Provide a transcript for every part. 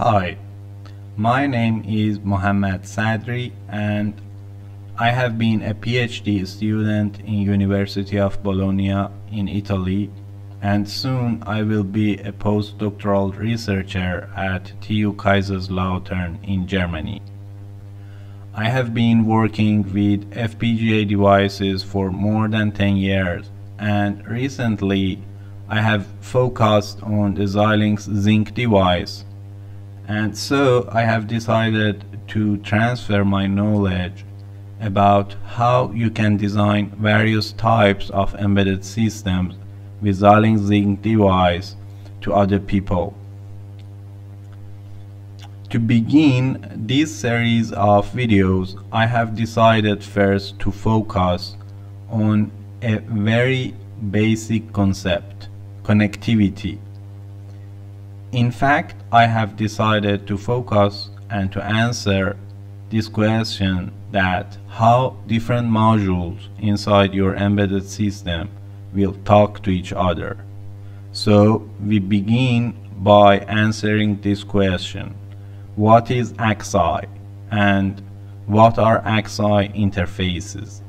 Hi, my name is Mohammad Sadri and I have been a PhD student in University of Bologna in Italy, and soon I will be a postdoctoral researcher at TU Kaiserslautern in Germany. I have been working with FPGA devices for more than 10 years, and recently I have focused on the Xilinx Zynq device. And so I have decided to transfer my knowledge about how you can design various types of embedded systems with Xilinx Zynq device to other people. To begin this series of videos, I have decided first to focus on a very basic concept, connectivity. In fact, I have decided to focus and to answer this question that how different modules inside your embedded system will talk to each other. So we begin by answering this question. What is AXI and what are AXI interfaces?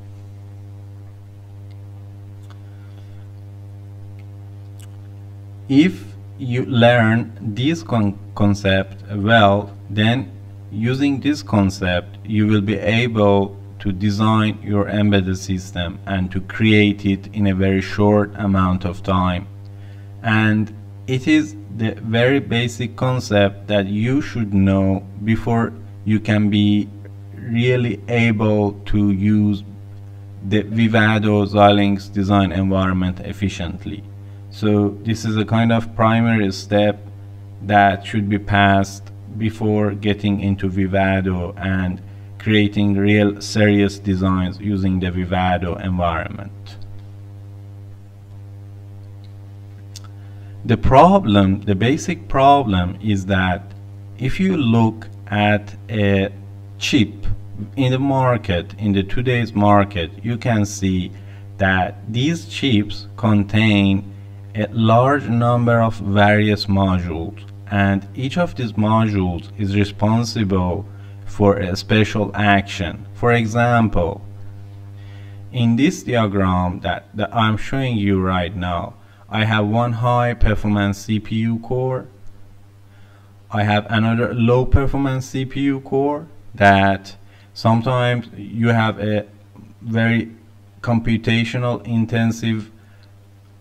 If you learn this concept well, then using this concept you will be able to design your embedded system and to create it in a very short amount of time. And it is the very basic concept that you should know before you can be really able to use the Vivado Xilinx design environment efficiently. So this is a kind of primary step that should be passed before getting into Vivado and creating real serious designs using the Vivado environment. The basic problem is that if you look at a chip in the market, in the today's market, you can see that these chips contain a large number of various modules, and each of these modules is responsible for a special action. For example, in this diagram that I'm showing you right now, I have one high performance CPU core. I have another low performance CPU core that sometimes you have a very computational intensive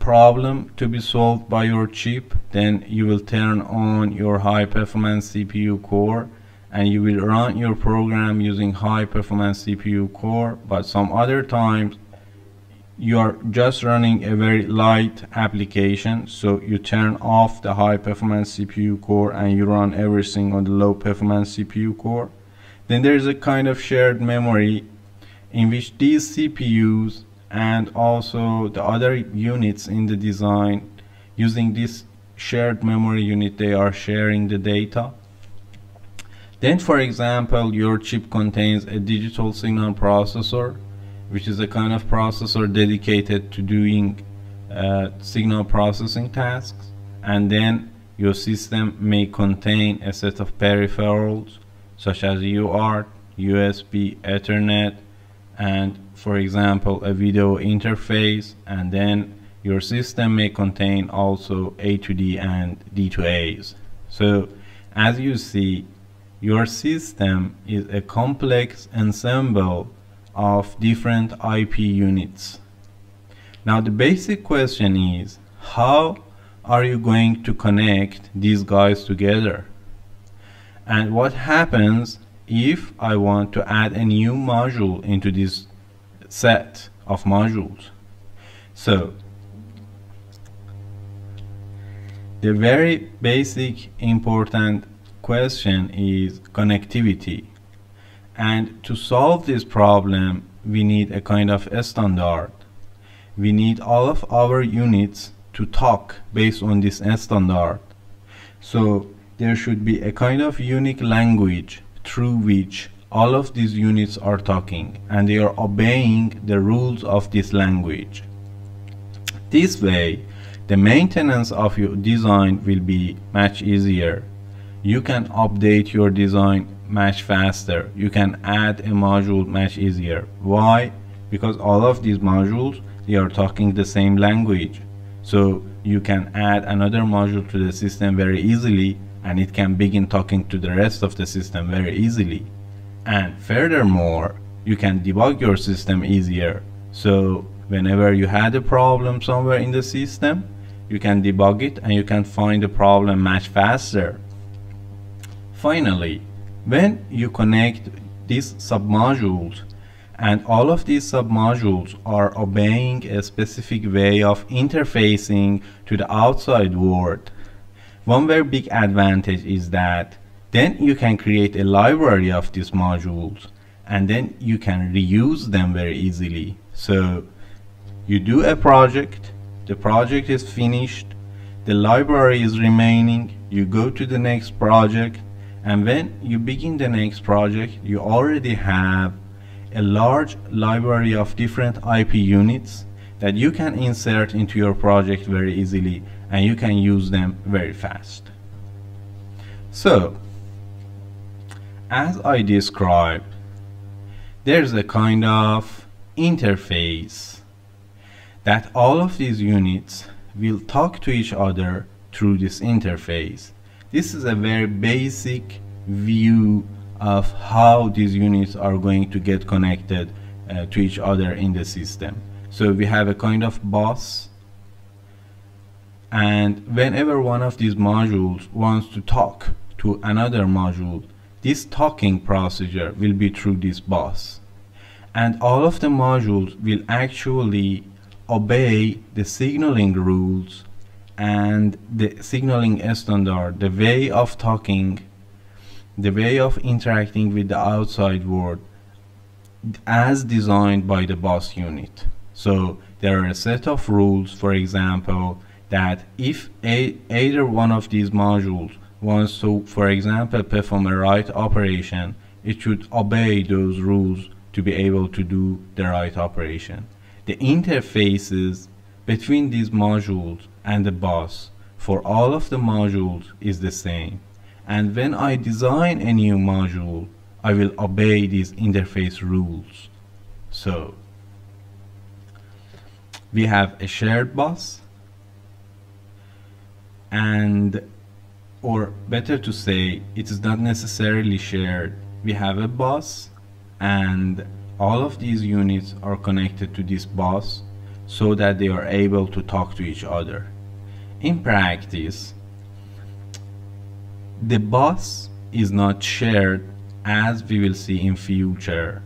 problem to be solved by your chip. Then you will turn on your high performance CPU core and you will run your program using high performance CPU core, but some other times you are just running a very light application, so you turn off the high performance CPU core and you run everything on the low performance CPU core. Then there is a kind of shared memory in which these CPUs and also the other units in the design, using this shared memory unit, they are sharing the data. Then, for example, your chip contains a digital signal processor, which is a kind of processor dedicated to doing signal processing tasks. And then your system may contain a set of peripherals such as UART, USB, Ethernet, and for example a video interface. And then your system may contain also A2D and D2As. So as you see, your system is a complex ensemble of different IP units. Now the basic question is, how are you going to connect these guys together? And what happens if I want to add a new module into this set of modules? So the very basic important question is connectivity, and to solve this problem we need a kind of a standard. We need all of our units to talk based on this standard. So there should be a kind of unique language through which all of these units are talking and they are obeying the rules of this language. This way the maintenance of your design will be much easier. you can update your design much faster. You can add a module much easier. Why? Because all of these modules, they are talking the same language. So you can add another module to the system very easily, and it can begin talking to the rest of the system very easily. And furthermore, you can debug your system easier. So whenever you had a problem somewhere in the system, you can debug it and you can find the problem much faster. Finally, when you connect these submodules, and all of these submodules are obeying a specific way of interfacing to the outside world, one very big advantage is that then you can create a library of these modules, and then you can reuse them very easily. So you do a project, the project is finished, the library is remaining, you go to the next project, and when you begin the next project, you already have a large library of different IP units that you can insert into your project very easily, and you can use them very fast. So, as I described, there's a kind of interface that all of these units will talk to each other through this interface. This is a very basic view of how these units are going to get connected to each other in the system. So we have a kind of bus, and whenever one of these modules wants to talk to another module, this talking procedure will be through this bus, and all of the modules will actually obey the signaling rules and the signaling standard, the way of talking, the way of interacting with the outside world as designed by the bus unit. So there are a set of rules, for example, that if either one of these modules wants to, for example, perform a write operation, it should obey those rules to be able to do the write operation. The interfaces between these modules and the bus for all of the modules is the same. And when I design a new module, I will obey these interface rules. So we have a shared bus, and, or better to say, it is not necessarily shared. We have a bus, and all of these units are connected to this bus so that they are able to talk to each other. In practice, the bus is not shared, as we will see in future.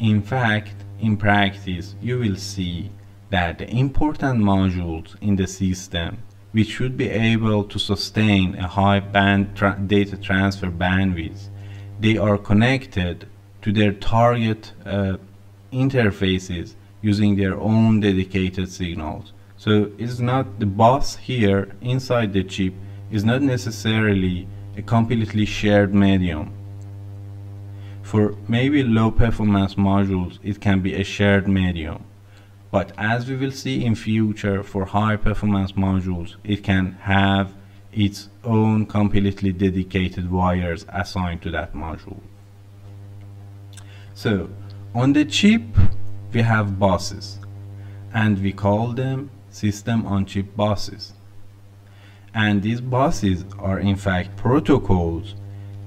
In fact, in practice, you will see that the important modules in the system, which should be able to sustain a high data transfer bandwidth, they are connected to their target interfaces using their own dedicated signals. So it's not the bus here inside the chip is not necessarily a completely shared medium. For maybe low performance modules, it can be a shared medium. But as we will see in future, for high performance modules, it can have its own completely dedicated wires assigned to that module. So on the chip, we have buses, and we call them system on chip buses. And these buses are in fact protocols,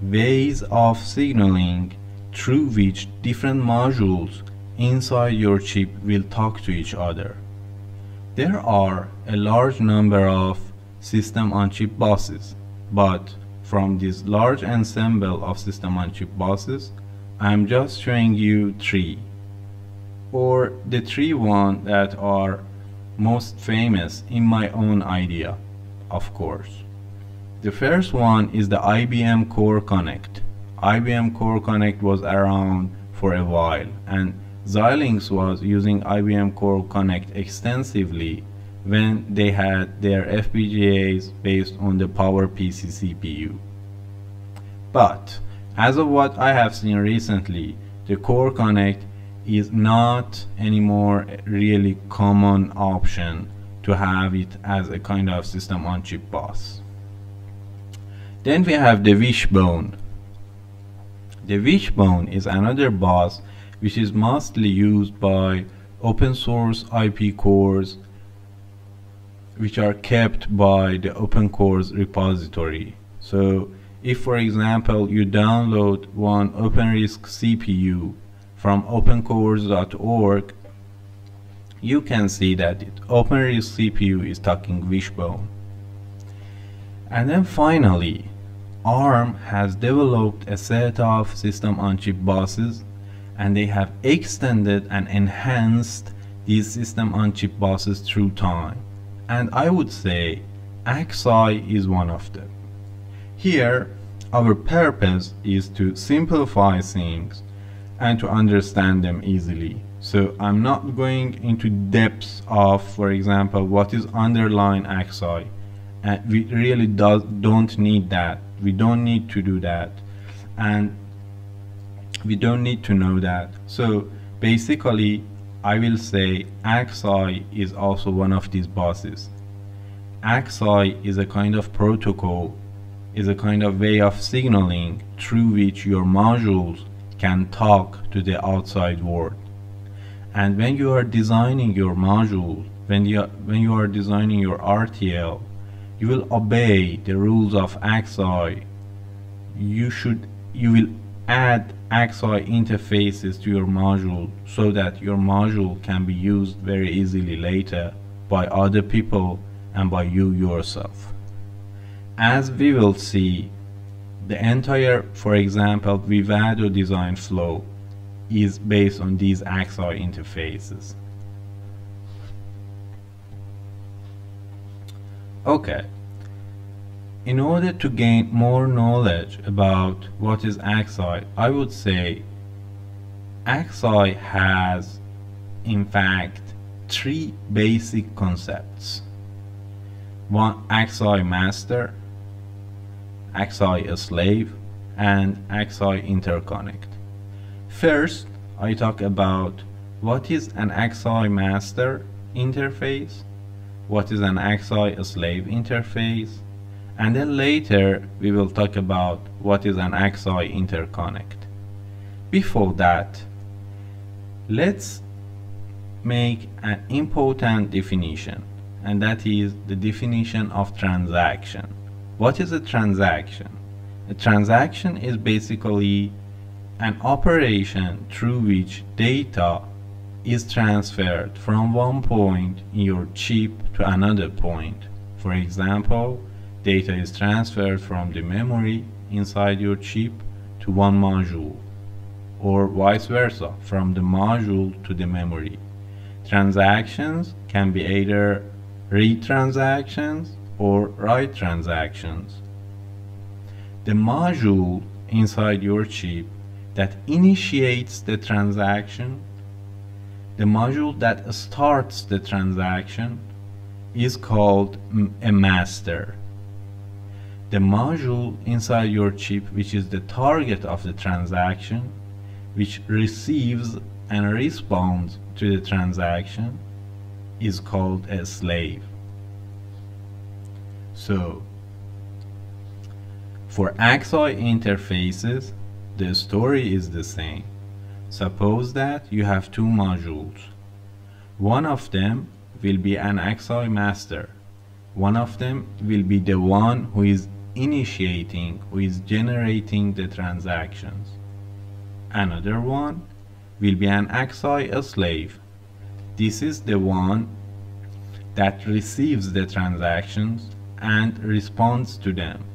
ways of signaling through which different modules inside your chip will talk to each other. There are a large number of system-on-chip buses, but from this large ensemble of system-on-chip buses, I'm just showing you three, or the three ones that are most famous in my own idea, of course. The first one is the IBM Core Connect. IBM Core Connect was around for a while, and Xilinx was using IBM Core Connect extensively when they had their FPGAs based on the PowerPC CPU. But as of what I have seen recently, the Core Connect is not anymore a really common option to have it as a kind of system on chip bus. Then we have the Wishbone. The Wishbone is another bus which is mostly used by open source IP cores which are kept by the OpenCores repository. So if, for example, you download one OpenRISC CPU from opencores.org, you can see that OpenRISC CPU is talking Wishbone. And then finally, ARM has developed a set of system-on-chip buses, and they have extended and enhanced these system-on-chip buses through time. And I would say AXI is one of them. Here, our purpose is to simplify things and to understand them easily. So I'm not going into depths of, for example, what is underlying AXI. And we really don't need that. We don't need to do that. And we don't need to know that. So basically, I will say AXI is also one of these buses. AXI is a kind of protocol, is a kind of way of signaling through which your modules can talk to the outside world. And when you are designing your module, when you are designing your RTL, you will obey the rules of AXI. You will add AXI interfaces to your module so that your module can be used very easily later by other people and by you yourself. As we will see, the entire, for example, Vivado design flow is based on these AXI interfaces. Okay, in order to gain more knowledge about what is AXI, I would say AXI has, in fact, three basic concepts. One, AXI master, AXI slave, and AXI interconnect. First, I talk about what is an AXI master interface, what is an AXI slave interface, and then later we will talk about what is an AXI interconnect. Before that, let's make an important definition, and that is the definition of transaction. What is a transaction? A transaction is basically an operation through which data is transferred from one point in your chip to another point. For example, data is transferred from the memory inside your chip to one module, or vice versa, from the module to the memory. Transactions can be either read transactions or write transactions. The module inside your chip that initiates the transaction, the module that starts the transaction, is called a master. The module inside your chip, which is the target of the transaction, which receives and responds to the transaction, is called a slave. So, for AXI interfaces, the story is the same. Suppose that you have two modules. One of them will be an AXI master. One of them will be the one who is initiating, who is generating the transactions. Another one will be an AXI slave. This is the one that receives the transactions and responds to them.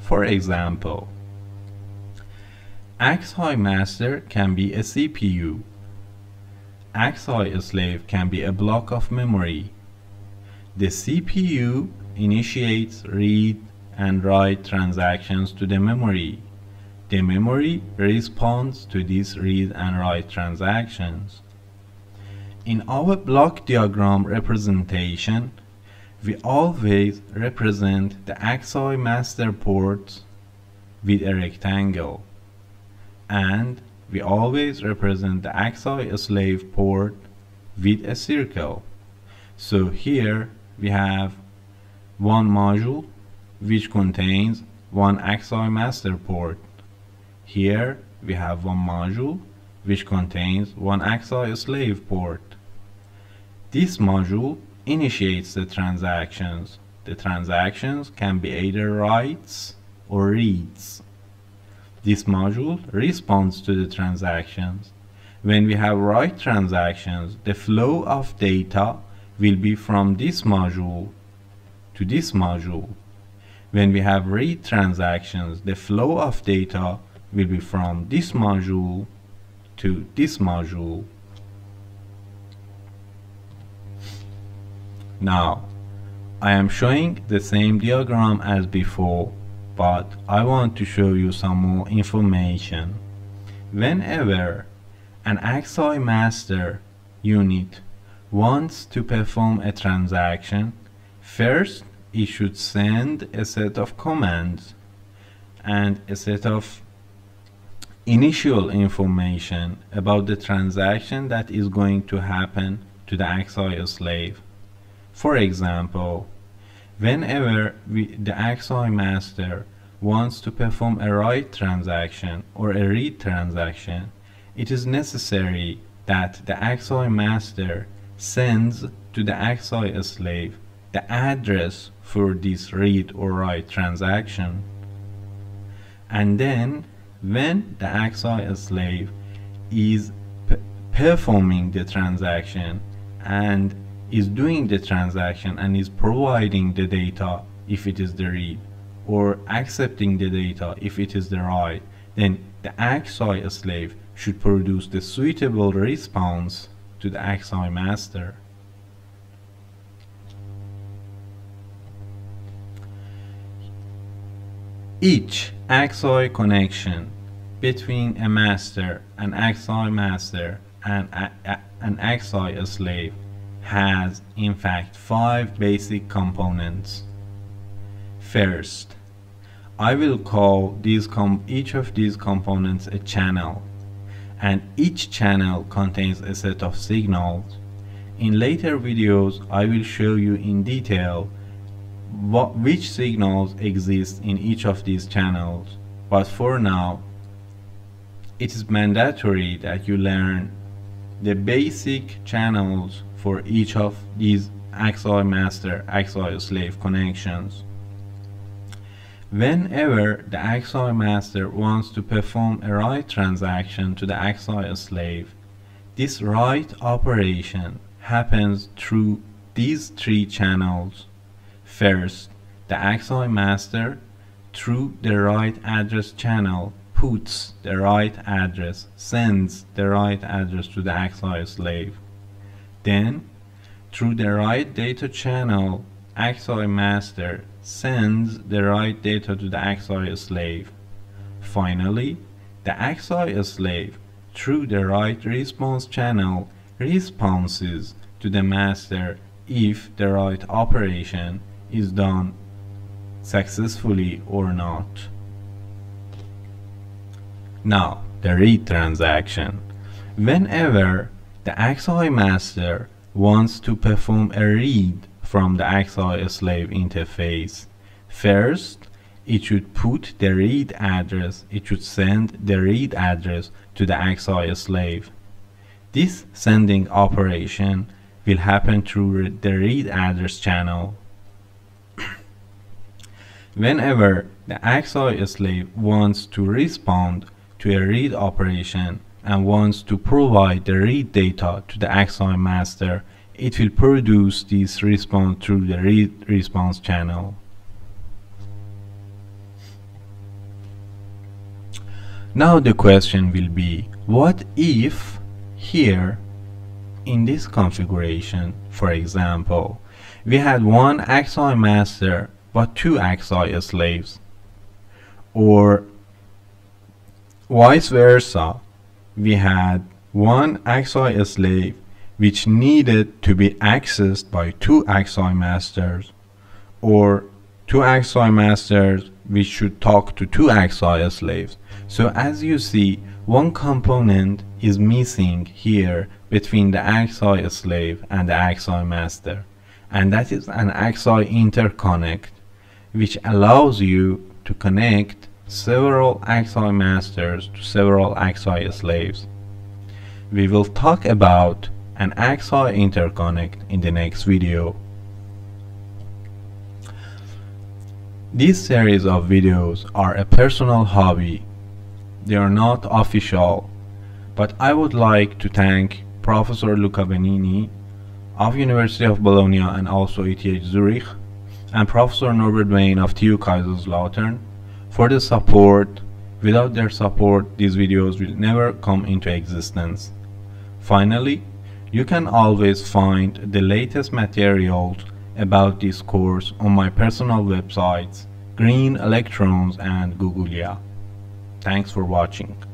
For example, AXI master can be a CPU. AXI slave can be a block of memory. The CPU initiates read and write transactions to the memory. The memory responds to these read and write transactions. In our block diagram representation, we always represent the AXI master ports with a rectangle, and we always represent the AXI slave port with a circle. So here we have one module which contains one AXI master port. Here we have one module which contains one AXI slave port. This module initiates the transactions. The transactions can be either writes or reads. This module responds to the transactions. When we have write transactions, the flow of data will be from this module to this module. When we have read transactions, the flow of data will be from this module to this module. Now, I am showing the same diagram as before, but I want to show you some more information. Whenever an AXI master unit wants to perform a transaction, first it should send a set of commands and a set of initial information about the transaction that is going to happen to the AXI slave. For example, whenever the AXI master wants to perform a write transaction or a read transaction, it is necessary that the AXI master sends to the AXI slave the address for this read or write transaction. And then, when the AXI slave is performing the transaction and is doing the transaction and is providing the data if it is the read, or accepting the data if it is the write, then the AXI slave should produce the suitable response to the AXI master. Each AXI connection between a master, an AXI master, and an AXI slave has in fact 5 basic components. First, I will call each of these components a channel, and each channel contains a set of signals. In later videos I will show you in detail which signals exist in each of these channels, but for now it is mandatory that you learn the basic channels for each of these AXI master, AXI slave connections. Whenever the AXI master wants to perform a write transaction to the AXI slave, this write operation happens through these 3 channels. First, the AXI master, through the write address channel, puts the write address, sends the write address to the AXI slave. Then, through the write data channel, AXI master sends the write data to the AXI slave. Finally, the AXI slave, through the write response channel, responses to the master if the write operation is done successfully or not. Now, the read transaction. Whenever the AXI master wants to perform a read from the AXI slave interface, first it should put the read address, it should send the read address to the AXI slave. This sending operation will happen through the read address channel. Whenever the AXI slave wants to respond to a read operation and wants to provide the read data to the AXI master, it will produce this response through the read response channel. Now the question will be, what if here in this configuration, for example, we had one AXI master but 2 AXI slaves, or vice versa, we had one AXI slave which needed to be accessed by 2 AXI masters, or 2 AXI masters which should talk to 2 AXI slaves. So as you see, one component is missing here between the AXI slave and the AXI master, and that is an AXI interconnect, which allows you to connect several AXI masters to several AXI slaves. We will talk about an AXI interconnect in the next video. This series of videos are a personal hobby. They are not official, but I would like to thank Professor Luca Benini of University of Bologna and also ETH Zurich, and Professor Norbert Wayne of TU Kaiserslautern for the support. Without their support, these videos will never come into existence. Finally, you can always find the latest materials about this course on my personal websites Green Electrons and Google. Thanks for watching.